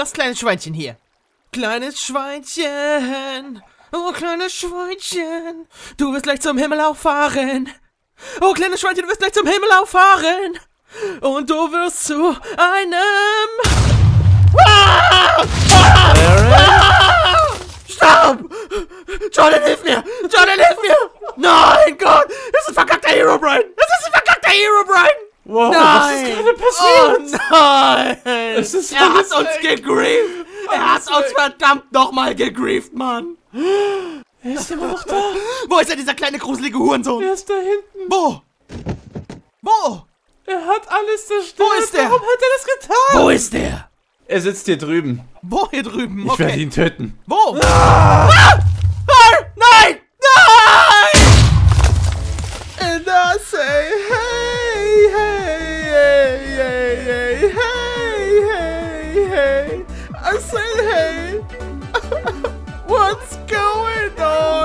Das kleine Schweinchen hier. Kleines Schweinchen, oh kleines Schweinchen, du wirst gleich zum Himmel auffahren. Oh kleines Schweinchen, du wirst gleich zum Himmel auffahren. Und du wirst zu einem... Stopp! Jordan, hilf mir! Jordan, hilf mir! Nein, Gott! Das ist ein verkackter Herobrine! Das ist ein verkackter Herobrine! Wow, nein. Was ist gerade passiert? Oh nein! Er hat uns gegrieft! Er hat uns verdammt nochmal gegrieft, Mann! Er ist immer noch da! Wo ist er, dieser kleine gruselige Hurensohn? Er ist da hinten! Wo? Wo? Er hat alles zerstört! Wo ist der? Warum hat er das getan? Wo ist der? Er sitzt hier drüben. Wo hier drüben? Okay. Ich werde ihn töten. Wo? Ah! Ah! Ah! Nein! Nein! And I say hey, hey, hey, hey, hey, hey, hey, hey. I say hey. What's going on?